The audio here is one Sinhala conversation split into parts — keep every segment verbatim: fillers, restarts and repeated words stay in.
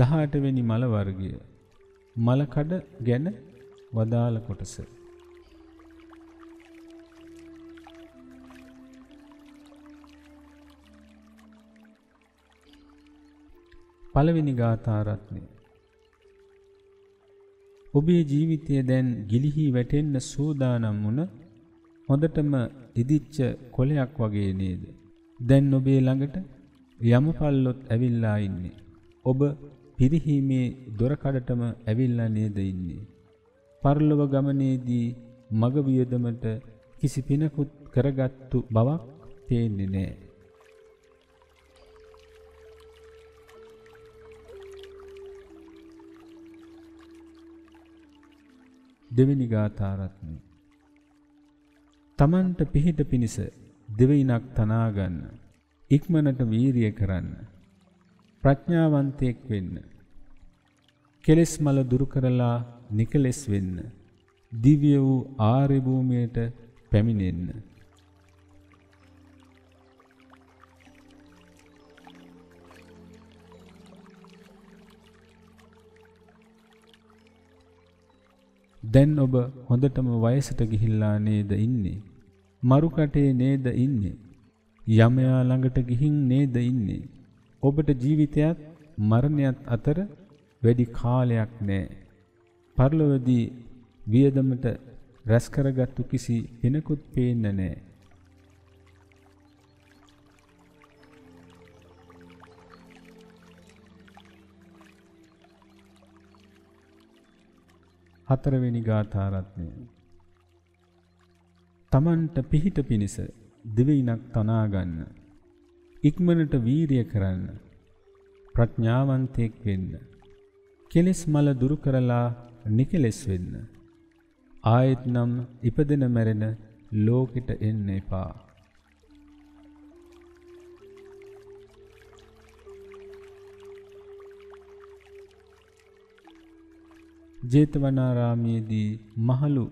දහඅට වෙනි මල වර්ගය මල කඩ ගැන වදාළ කොටස. පළවෙනි ගාථා රත්නය. ඔබේ ජීවිතය දැන් ගිලිහි වැටෙන්න සූදානම් වුණ හොඳටම ඉදිච්ච කොලයක් වගේ නේද? දැන් ඔබේ ළඟට යමපල්ලොත් ඇවිල්ලා ඉන්නේ. ඔබ පිරිහීමේ දොරකඩටම ඇවිල්ලා නේද ඉන්නේ? පරලොව ගමනේදී මග වියදමට කිසි පිනකුත් කරගත්තු බවක් තේන්නේ නැහැ. දෙවෙනි ගාථා රත්නය. තමන්ට පිහිට පිණිස දෙවිනක් තනා ගන්න. ඉක්මනට වීරිය කරන්න. ප්‍රඥාවන්තයෙක් වෙන්න. කෙලෙස් මල දුරු කරලා නිකලෙස් වෙන්න. දිව්‍ය වූ ආර්ය භූමියට පැමිණෙන්න. දැන් ඔබ හොඳටම වයසට ගිහිල්ලා නේද ඉන්නේ? මරු කටේ නේද ඉන්නේ? යමයා ළඟට ගිහින් නේද ඉන්නේ? ඔබට ජීවිතයත් මරණයත් අතර වැඩි කාලයක් නැහැ. පරලොවදී වියදමට රැස් කරගත්තු කිසි වෙනකුත් පේන්න නැහැ. හතරවෙනි ගාථා රත්නය. තමන්ට පිහිට පිණිස දිවයිනක් තනා ගන්න. ඉක්මනට වීරිය කරන්න. ප්‍රඥාවන්තයෙක් වෙන්න. කෙලෙස් මල දුරු කරලා නිකලෙස් වෙන්න. ආයෙත් නම් ඉපදෙන මැරෙන ලෝකෙට එන්න එපා. ජේතවනාරාමයේදී මහලු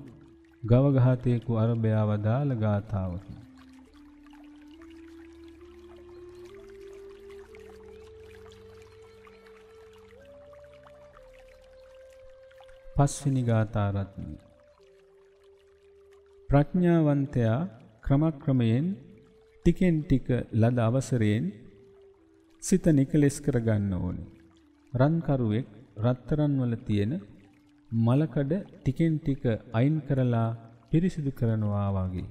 ගවඝාතයෙකු අරබයා වදාළ ගාථාවක. පස්වෙනි ගාථා රත්නය. ප්‍රඥාවන්තයා ක්‍රමක්‍රමයෙන් ටිකෙන් ටික ලද අවසරයෙන් සිත නිකලෙස් කරගන්න ඕනේ. රන්කරුවෙක් රත්තරන් වල තියෙන මලකඩ ටිකෙන් ටික අයින් කරලා පිරිසිදු කරනවා වගේ.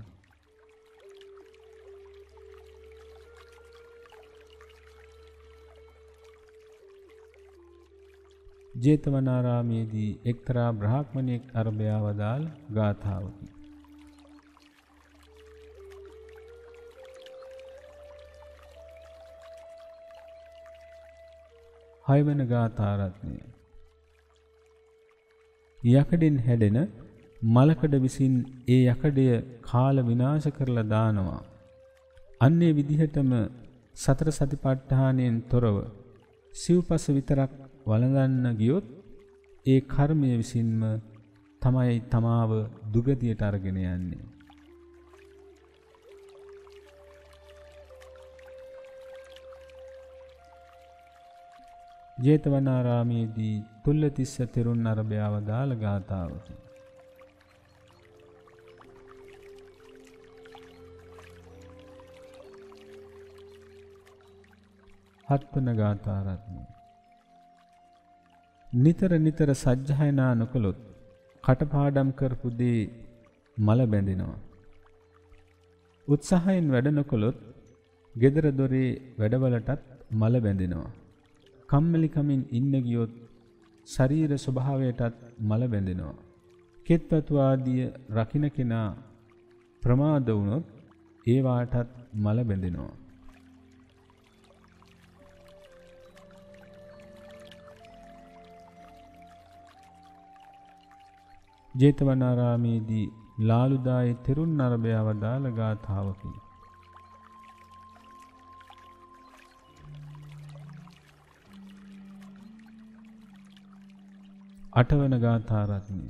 ජේතවනාරාමයේදී එක්තරා බ්‍රාහ්මණයෙක් අරබයා වදාළ ගාථාවකි. හයවන ගාථා රත්නය. යකඩෙන් හැඩෙන මලකඩ විසින් ඒ යකඩය කාල විනාශ කරලා දානවා. අන්නේ විදිහටම සතර සතිපට්ඨානයෙන් තොරව සිව්පස විතරක් වළඳන්න ගියොත් ඒ කර්මය විසින්ම තමයි තමාව දුගතියට අරගෙන යන්නේ. ජේතවනාරාමයේදී තුල්ලතිස්ස තෙරුන් අරබයා වදාළ ගාථාවකි. හත්වන ගාථා රත්නය. නිතර නිතර සජ්ජායනා නොකළොත් කටපාඩම් කරපු දේ මල බැඳෙනවා. උත්සාහයෙන් වැඩ නොකළොත් ගෙදර දොරේ වැඩවලටත් මල බැඳෙනවා. කම්මැලිකමින් ඉන්න ගියොත් ශරීර ස්වභාවයටත් මල බැඳෙනවා. කෙත්වතු ආදිය රකින්න කෙනා ප්‍රමාද වුණොත් ඒ වාටත් මල බැඳෙනවා. ජේතවනාරාමයේදී ලාලුදායේ තෙරුන් අරබයා වදාළ ගාථාවකි. අටවන ගාථා රත්නය.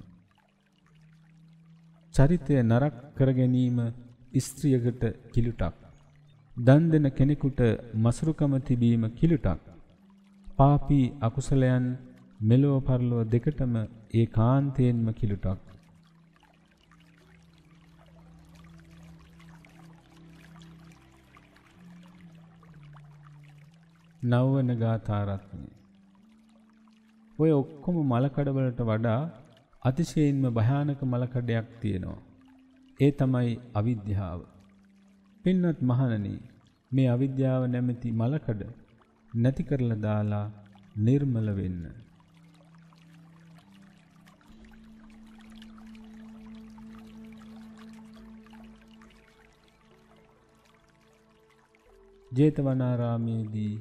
චරිතය නරක කර ගැනීම ස්ත්‍රියකට කිලුටක්. දන් දෙන කෙනෙකුට මසුරුකම තිබීම කිලුටක්. පාපී අකුසලයන් මෙලොව පරලොව දෙකටම ඒකාන්තයෙන්ම කිලුටක්. නවවන ගාථා රත්නය. ඔය ඔක්කොම මලකඩවලට වඩා අතිශයින්ම භයානක මලකඩයක් තියෙනවා. ඒ තමයි අවිද්‍යාව. පින්වත් මහණනි, මේ අවිද්‍යාව නැමැති මලකඩ නැති කරලා දාලා නිර්මල වෙන්න. ජේතවනාරාමේදී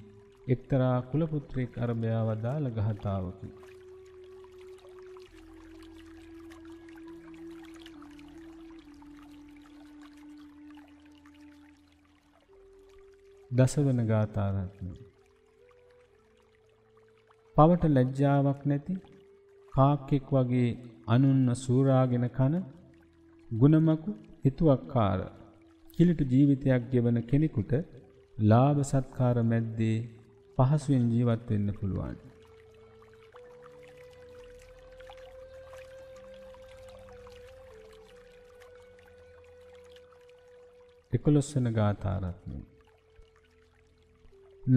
එක්තරා කුලපුත්‍රෙක් අරබයා වදාළ ගාථාවකි. දසවන ගාථා රත්නය. පවට ලැජ්ජාවක් නැති කාක්කෙක් වගේ අනුන්ව සූරාගෙන කන ගුණමකු හිතුවක්කාර කිලිටු ජීවිතයක් ගෙවන කෙනෙකුට ලාභ සත්කාර මැද්දේ පහසුවෙන් ජීවත් වෙන්න පුළුවන්. එකොළොස්වන ගාථා රත්නය.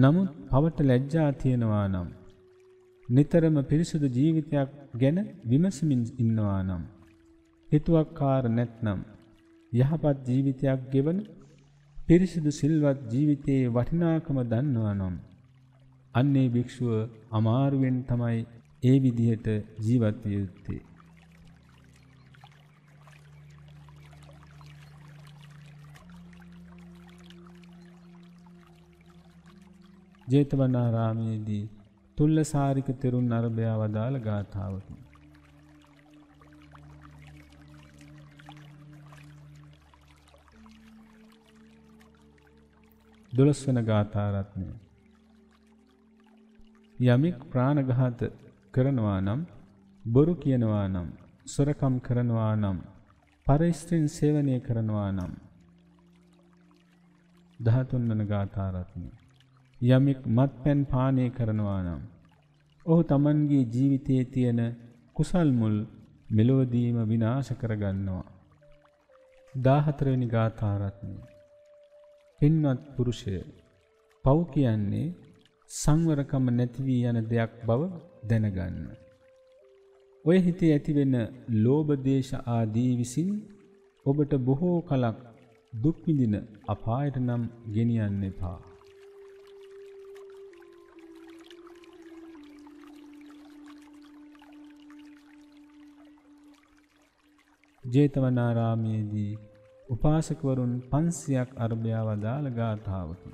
නමුත් පවට ලැජ්ජා තියෙනවා නම්, නිතරම පිරිසුදු ජීවිතයක් ගැන විමසමින් ඉන්නවා නම්, හිතුවක්කාර නැත්නම්, යහපත් ජීවිතයක් ගෙවන පිරිසුදු සිල්වත් ජීවිතයේ වටිනාකම දන්නවා නම්, අන්නේ භික්ෂුව අමාරුවෙන් තමයි ඒ විදිහට ජීවත් විය යුත්තේ. ජේතවනාරාමයේදී තුල්ලසාරික තෙරුන් අරබයා වදාළ ගාථාවකි. දොළොස්වන ගාථා රත්නය. යමෙක් ප්‍රාණඝාත කරනවා නම්, බොරු කියනවා නම්, සොරකම් කරනවා නම්, පරස්ත්‍රීන් සේවනය කරනවා නම්. දහතුන්වන ගාථා රත්නය. යමෙක් මත්පැන් පානය කරනවා නම්, ඔහු තමන්ගේ ජීවිතයේ තියෙන කුසල් මුල් මෙලොවදීම විනාශ කරගන්නවා. දාහතරවෙනි ගාථා රත්නය. පින්වත් පුරුෂය, පව් කියන්නේ සංවරකම නැති වී යන දෙයක් බව දැනගන්න. ඔය හිතේ ඇතිවෙන ලෝභ දේශ ආදී විසින් ඔබට බොහෝ කලක් දුක් විඳින අපායට නම් ගෙනියන්න එපා. ජේතවනාරාමයේදී උපාසකවරුන් පන්සියක් අරබයා වදාළ ගාථාවකි.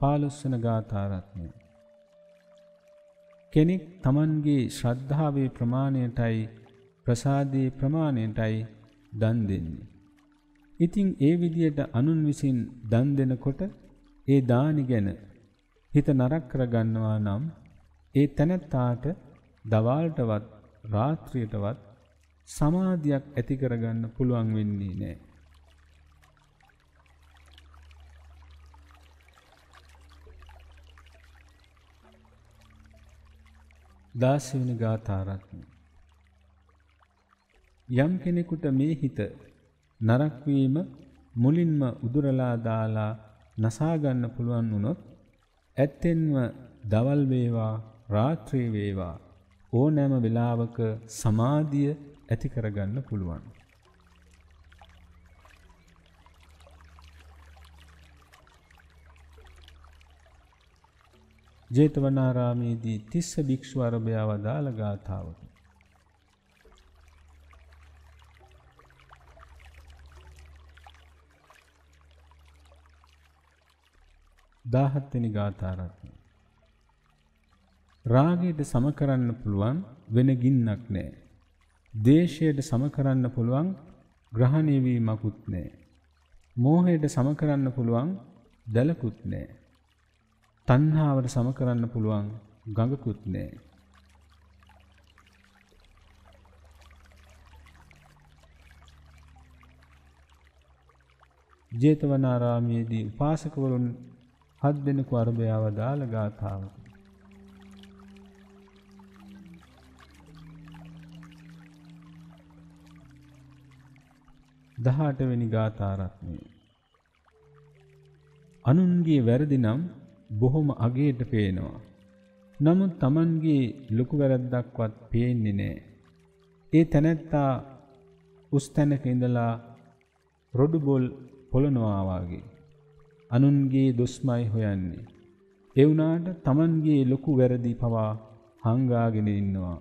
පාළොස්වන ගාථා රත්නය. කෙනෙක් තමන්ගේ ශ්‍රද්ධාවේ ප්‍රමාණයටයි ප්‍රසාදයේ ප්‍රමාණයටයි දන් දෙන්නේ. ඉතින් ඒ විදියට අනුන් විසින් දන් දෙනකොට ඒ දානි ගැන හිත නරක කරගන්නවා නම්, ඒ තැනැත්තාට දවල්ටවත් රාත්‍රියටවත් සමාධියක් ඇති කරගන්න පුළුවන් වෙන්නේ නැහැ. දාසවෙනි ගාථා රත්නය. යම් කෙනෙකුට මේ හිත නරක වීම මුලින්ම උදුරලා දාලා නසා ගන්න පුළුවන් වුණොත්, ඇත්තෙන්ම දවල් වේවා රාත්‍රී වේවා ඕනෑම වෙලාවක සමාධිය ඇති කරගන්න පුළුවන්. ජේතවනාරාමයේදී තිස්ස භික්ෂු අරබයා වදාළ ගාථාවකි. දාහත්වෙනි ගාථා රත්නය. රාගයට සම කරන්න පුළුවන් වෙන ගින්නක් නෑ. දේශයට සම කරන්න පුළුවන් ග්‍රහණය වීමකුත් නෑ. මෝහයට සම කරන්න පුළුවන් දැලකුත් නෑ. තණ්හාවට සම කරන්න පුළුවන් ගඟකුත් නෑ. ජේතවනාරාමයේදී උපාසකවරුන් හත් දෙනෙකු අරබයාව දාල ගාථාව. දහඅට වෙනි ගාථා රත්නය. අනුන්ගේ වැරදි නම් බොහොම අගේට පේනවා. නමුත් Tamanගේ ලොකු වැරද්දක්වත් පේන්නේ නැහැ. ඒ තැනැත්තා උස් තැනක ඉඳලා රොඩු බෝල් පොළනවා වාගේ අනුන්ගේ දොස්මයි හොයන්නේ. ඒ වුණාට Tamanගේ ලොකු වැරදි පවා හංගාගෙන ඉන්නවා.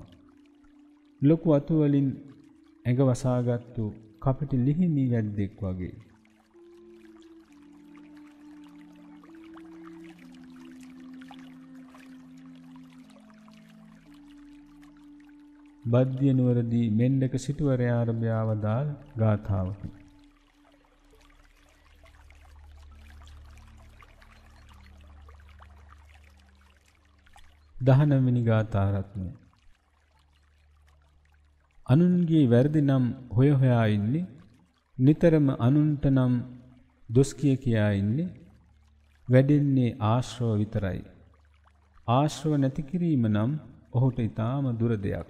ලොකු අතු වලින් ඇඟ වසාගත්තු කපටි ලිහිමි වැද්දෙක් වගේ. බද්ධිය නුවරදී මෙන්නක සිටුවරයා අරබයාව දාල් ගාථාවකි. දහනවවෙනි ගාථා රත්නය. අනුන්ගේ වැරදි නම් හොය හොයා ඉන්නේ, නිතරම අනුන්ට නම් දොස් කිය කියා ඉන්නේ, වැඩෙන්නේ ආශ්‍රව විතරයි. ආශ්‍රව නැති කිරීම නම් ඔහුට ඊටාම දුර දෙයක්.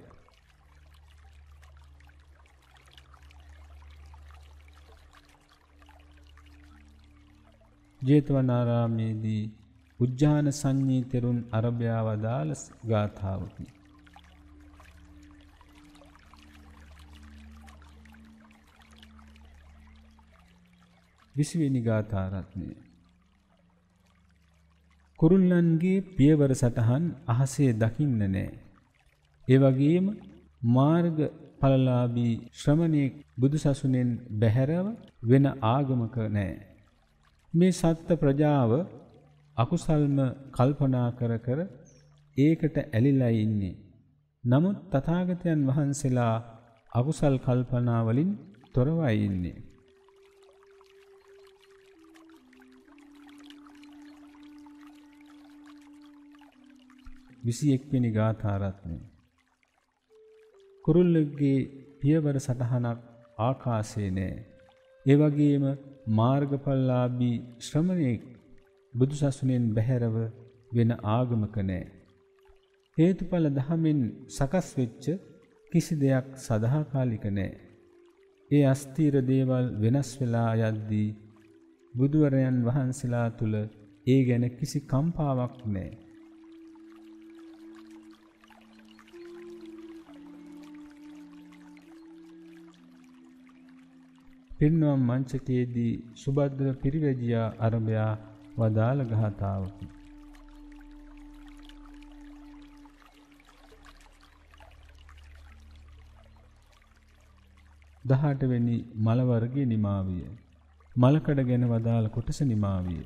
ජේතවනාරාමයේදී උජ්ජාන සංඤී තෙරුන් අරබයාව දාල ගාථාවකි. විසිවෙනි ගාථා රත්නය. කුරුල්ලන්ගේ පියවර සටහන් අහසේ දකින්න නෑ. ඒ වගේම මාර්ග ඵලලාභී ශ්‍රමණෙක් බුදුසසුනෙන් බැහැරව වෙන ආගමක නෑ. මේ සත්ත්ව ප්‍රජාව අකුසල්ම කල්පනා කර කර ඒකට ඇලිලා ඉන්නේ. නමුත් තථාගතයන් වහන්සේලා අකුසල් කල්පනා වලින් තොරවයි ඉන්නේ. විසිඑක් වෙනි ගාථා රත්නය. කුරුල්ලෙක්ගේ පියවර සටහනක් ආකාශයේ නෑ. ඒ වගේම මාර්ගඵලලාභී ශ්‍රමණෙක් බුදුසසුනෙන් බැහැරව වෙන ආගමක නැහැ. හේතුඵල ධමෙන් සකස් වෙච්ච කිසි දෙයක් සදාකාලික නැහැ. ඒ අස්තීර දේවල් වෙනස් වෙලා යද්දී බුදුවරයන් වහන්සලා තුල ඒ ගැන කිසි කම්පාවක් නැහැ. පින්නම් මංචකයේදී සුබද්ද පිරිවැජියා අරබයා වදාළ ගාථාවකි. දහඅට වෙනි මල වර්ගයේ නිමාවිය. මලකඩ ගැන වදාළ කොටස නිමාවිය.